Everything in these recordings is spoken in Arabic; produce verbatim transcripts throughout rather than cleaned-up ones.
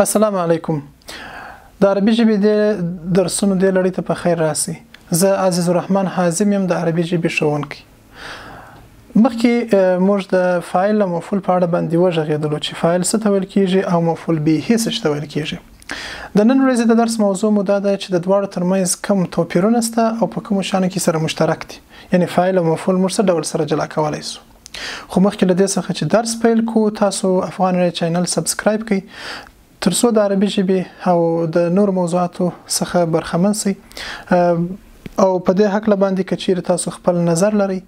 السلام علیکم د عربي ژبې د درسونو د لړۍ ته په خیر راسي. زه عزیز الرحمن حازم يم د عربي ژبې ښوونکی. مخکې موږ د فاعل او مفعول په اړه باندې وغږېدلو چې فاعل څه ته ویل کیږي او مفعول به هیڅ څه ته ویل کیږي. د نن ورځې د درس موضوع مو دا ده چې د دواړو ترمنځ کوم توپیرونه شته او په کومو شانو کې سره مشترک دي، یعنی فاعل او مفعول موږ څه ډول سره جلا کولی شو. خو مخکې له دې څخه چې درس پیل کو، تاسو افغان ری چینل سبسکرایب کړئ ترڅو د عربي ژبې او د نور موضوعاتو څخه برخمن سي. او په دې هکله باندې که چیرې تاسو خپل نظر لرئ،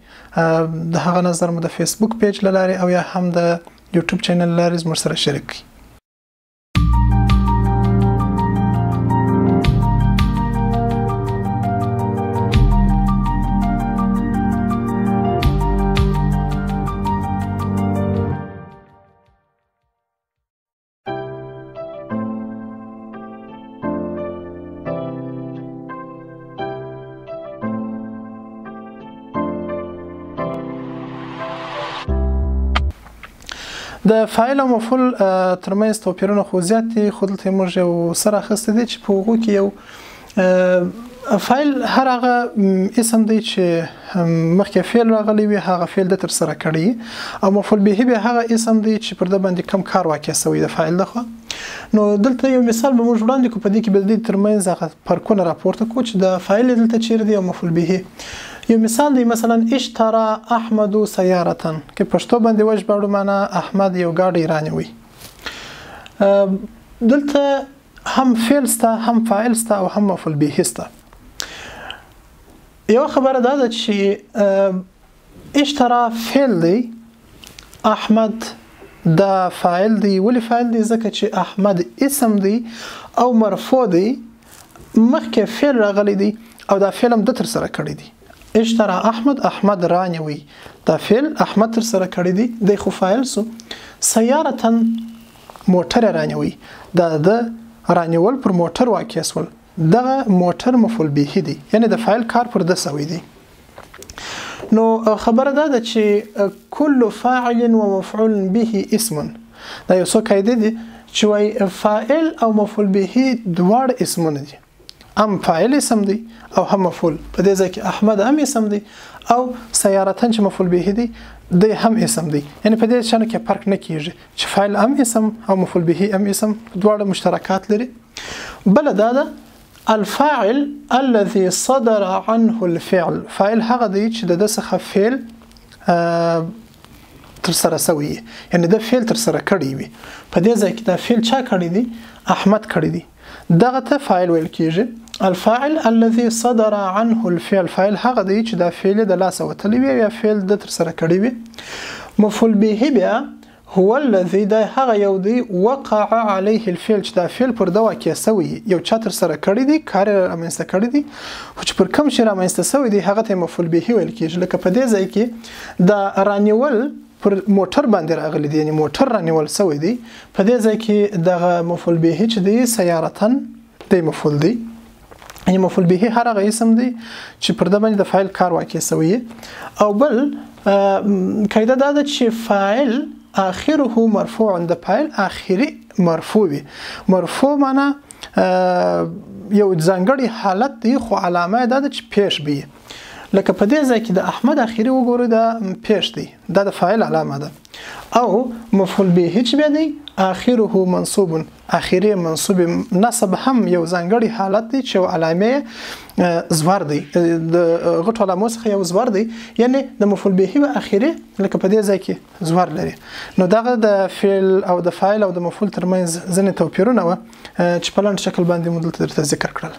د هغه نظر مو د فیسبوک پیج له لارې او یا هم د یوټیوب چینل له لارې زموږ سره شریک کړئ. د فاعل او مفعول ترمنځ توپیرونه خو زیات دي، خو دلته موږ یو سره اخیستی دی چې په هغو کې یو فاعل هر هغه اسم دی چې مخکې فعل راغلی وي هغه فعل ده ترسره کړی، او مفعول به بیا هغه اسم دی چې پر ده باندې کم کار واقع سوی د فاعل دخوا. نو دلته یو مثال به موږ وړاندې کړو، په دې کې به د دې ترمنځ هغه فرقونه راپورته کړو چې د فاعل دلته چیرې دی او مفعول به. یو مثال دی، مثلا اشترا احمد سیارتا، که پښتو باندې وژباړو معنا احمد یو ګاډی رانیوي. دلته هم فعل سته، هم فاعل سته، او هم مفعول به سته. یو خبره دا ده چې اشترا فعل دی، احمد دا فاعل دی. ولې فاعل دی؟ ځکه چې احمد اسم دی او مرفوع دی، مخکې فعل راغلی دی او دا فعل هم د ترسره کړی دی. اشترا احمد، احمد رانیوي، دا فعل احمد تر سره کړی دی، دی خو فاعل سو. سیارتاً موټر رانیوي، دا د رانیول پر موټر واقع سول، دغه موټر مفعول به دی، یعنی د فاعل کار پر د سوی دی. نو خبره دا ده چې کل فاعل و مفعول به اسم، دا یو څو قاعده دي چې وایي فاعل او مفعول به دواړه اسمونه دي. هم فاعل اسم دی او هم مفعول. په دې ځای کې احمد هم اسم دی او سیارتن چې مفعول به دی دی هم اسم دی، یعنی په دې شانو کې فرق نه کیږي چې فاعل هم اسم او مفعول به هم اسم، دواړه مشترکات لري. بل دا ده الفاعل الذي صدر عنه الفعل، فاعل هغه دی چې د څخه فعل ترسره سوی، یعنی د فعل ترسره کړی وي. په دې ځای کې دا فعل چا کړی دی؟ احمد کړی دی، دغه ته فاعل ویل کیږي. الفاعل الذي صدر عنه الفعل، فاعل هغه دی چې دا فعل د لاسه وتلی وي یا فعل د ترسره کړی وي. مفعول به بیا هو الذي، دا هغه یو دی وقع عليه الفعل چې دا فعل پر د واقع سوی، یو چا ترسره کړی دی، کار رامنځته کړی دی، خو چې پر کوم شي رامنځته سوی دی هغه ته مفعول به ویل کیږي. لکه په دې ځای کې دا رانیول پر موټر باندې راغلی دی، یعنی موټر رانیول سوی دی. په دې ځای کې دغه مفعول به چې دی سیارتن دی مفعول دی، یعنی مفعول به هر هغه اسم دی چې پر د باندې د فاعل کار واقع سوی. او بل قاعده دا ده چې فاعل اخره مرفوع، د فاعل اخري مرفوع وي. مرفوع معنی یو ځانګړی حالت دی، خو علامه دا ده چې پیش بي. لکه په دې ځای کې د احمد اخري وګورئ، دا پیش دی، دا د فاعل علامه ده. او مفعول به هیڅ بیا دی آخره منصوب، آخره منصوب. نصب هم یو ځانګړی حالت دی چې علامه زوار دی، د غټو علامو څخه یو زوار دی، یعنی د مفعول به او آخره لکه په دې ځای کې زوار لري. نو دغه د فعل او د فاعل او د مفعول ترمنځ ځینې توپیرونه وه چې په لنډ شکل باندې مو دلته درته ذکر کړل.